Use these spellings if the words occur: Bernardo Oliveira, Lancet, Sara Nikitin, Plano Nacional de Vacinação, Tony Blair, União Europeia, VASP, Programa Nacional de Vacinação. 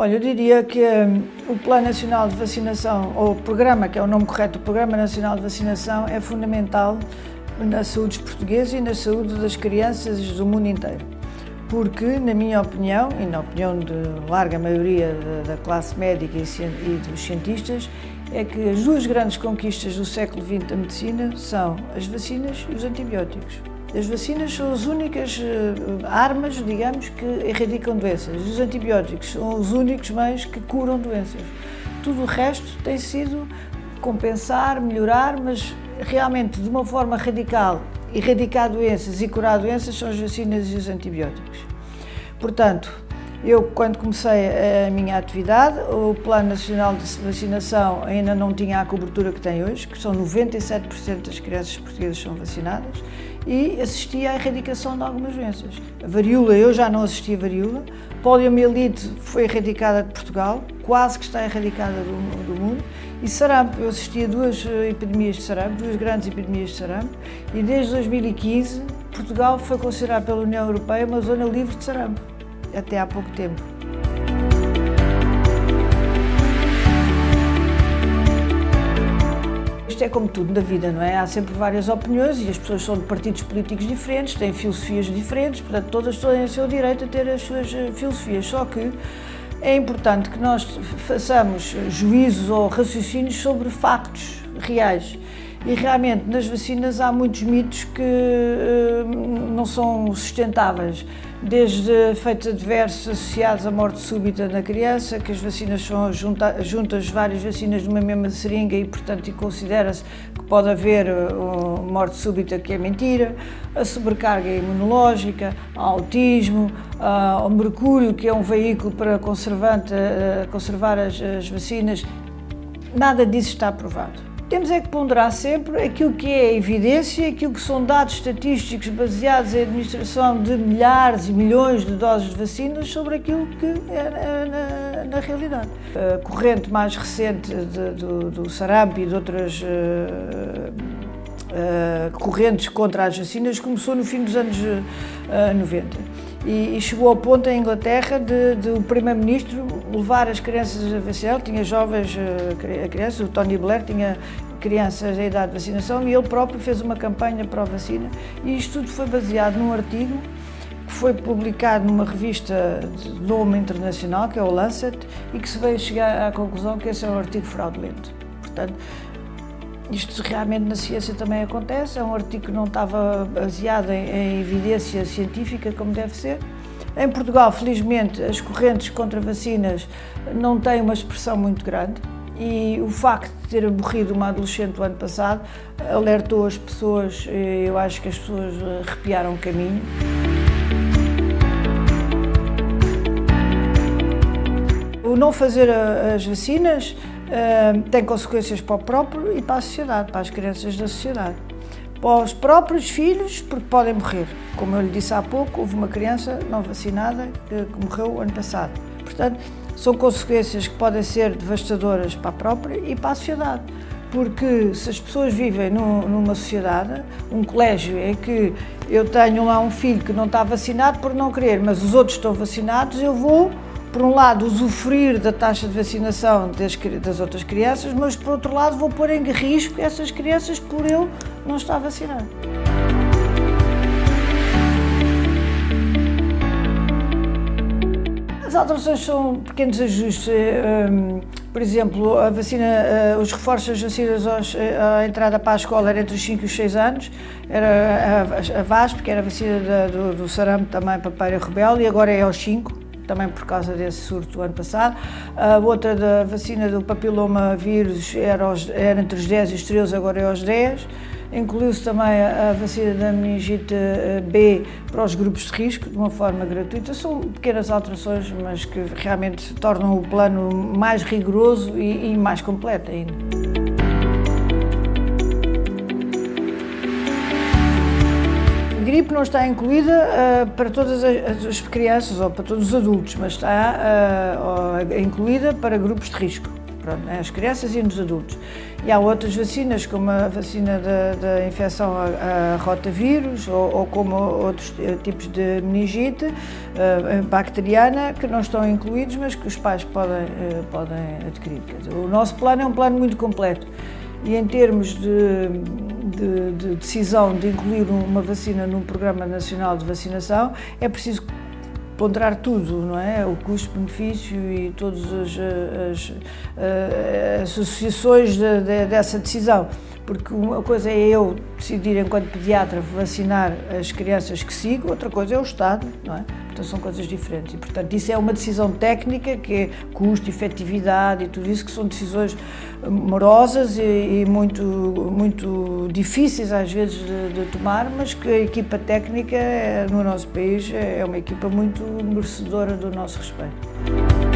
Olha, eu diria que o Plano Nacional de Vacinação, ou o programa, que é o nome correto, o Programa Nacional de Vacinação, é fundamental na saúde portuguesa e na saúde das crianças do mundo inteiro. Porque, na minha opinião, e na opinião de larga maioria da classe médica e dos cientistas, é que as duas grandes conquistas do século XX da medicina são as vacinas e os antibióticos. As vacinas são as únicas armas, digamos, que erradicam doenças. Os antibióticos são os únicos meios que curam doenças. Tudo o resto tem sido compensar, melhorar, mas realmente de uma forma radical, erradicar doenças e curar doenças são as vacinas e os antibióticos. Portanto, eu, quando comecei a minha atividade, o Plano Nacional de Vacinação ainda não tinha a cobertura que tem hoje, que são 97% das crianças portuguesas são vacinadas, e assisti à erradicação de algumas doenças. A varíola, eu já não assisti a varíola, poliomielite foi erradicada de Portugal, quase que está erradicada do mundo, e sarampo, eu assisti a duas epidemias de sarampo, duas grandes epidemias de sarampo, e desde 2015 Portugal foi considerado pela União Europeia uma zona livre de sarampo. Até há pouco tempo. Isto é como tudo na vida, não é? Há sempre várias opiniões e as pessoas são de partidos políticos diferentes, têm filosofias diferentes, portanto, todas têm o seu direito a ter as suas filosofias. Só que é importante que nós façamos juízos ou raciocínios sobre factos reais. E realmente nas vacinas há muitos mitos que não são sustentáveis, desde efeitos adversos associados à morte súbita na criança, que as vacinas são juntas várias vacinas numa mesma seringa e, portanto, considera-se que pode haver morte súbita, que é mentira, a sobrecarga imunológica, o autismo, o mercúrio, que é um veículo para conservar as vacinas. Nada disso está provado. Temos é que ponderar sempre aquilo que é evidência, aquilo que são dados estatísticos baseados em administração de milhares e milhões de doses de vacinas sobre aquilo que é na realidade. A corrente mais recente do sarampo e de outras correntes contra as vacinas começou no fim dos anos 90 e chegou ao ponto em Inglaterra de o primeiro-ministro levar as crianças a vacinar. Ele tinha jovens crianças, o Tony Blair tinha crianças da idade de vacinação e ele próprio fez uma campanha para a vacina, e isto tudo foi baseado num artigo que foi publicado numa revista de nome internacional, que é o Lancet, e que se veio chegar à conclusão que esse é um artigo fraudulento. Portanto, isto realmente na ciência também acontece, é um artigo que não estava baseado em evidência científica, como deve ser. Em Portugal, felizmente, as correntes contra vacinas não têm uma expressão muito grande e o facto de ter morrido uma adolescente o ano passado alertou as pessoas, eu acho que as pessoas arrepiaram o caminho. O não fazer as vacinas tem consequências para o próprio e para a sociedade, para as crianças da sociedade. Para os próprios filhos, porque podem morrer. Como eu lhe disse há pouco, houve uma criança não vacinada que morreu ano passado. Portanto, são consequências que podem ser devastadoras para a própria e para a sociedade. Porque se as pessoas vivem numa sociedade, um colégio em que eu tenho lá um filho que não está vacinado por não querer, mas os outros estão vacinados, eu vou, por um lado, usufruir da taxa de vacinação das outras crianças, mas, por outro lado, vou pôr em risco essas crianças por eu não estar vacinado. As alterações são pequenos ajustes. Por exemplo, a vacina, os reforços das vacinas à entrada para a escola era entre os 5 e os 6 anos, era a VASP, que era a vacina do sarampo, também papeira e rubéola, e agora é aos 5. Também por causa desse surto ano passado. A outra da vacina do papiloma vírus era entre os 10 e os 13, agora é aos 10. Incluiu-se também a vacina da meningite B para os grupos de risco, de uma forma gratuita. São pequenas alterações, mas que realmente tornam o plano mais rigoroso e mais completo ainda. A gripe não está incluída para todas as crianças ou para todos os adultos, mas está incluída para grupos de risco. pronto, né, as crianças e nos adultos. E há outras vacinas, como a vacina da infecção a rotavírus ou como outros tipos de meningite bacteriana, que não estão incluídos, mas que os pais podem adquirir. Quer dizer, o nosso plano é um plano muito completo. E em termos de decisão de incluir uma vacina num Programa Nacional de Vacinação, é preciso ponderar tudo, não é? O custo-benefício e todas as associações dessa decisão. Porque uma coisa é eu decidir, enquanto pediatra, vacinar as crianças que sigo, outra coisa é o Estado, não é? Portanto, são coisas diferentes. E, portanto, isso é uma decisão técnica, que é custo, efetividade e tudo isso, que são decisões morosas e muito, muito difíceis, às vezes, de tomar, mas que a equipa técnica no nosso país é uma equipa muito merecedora do nosso respeito.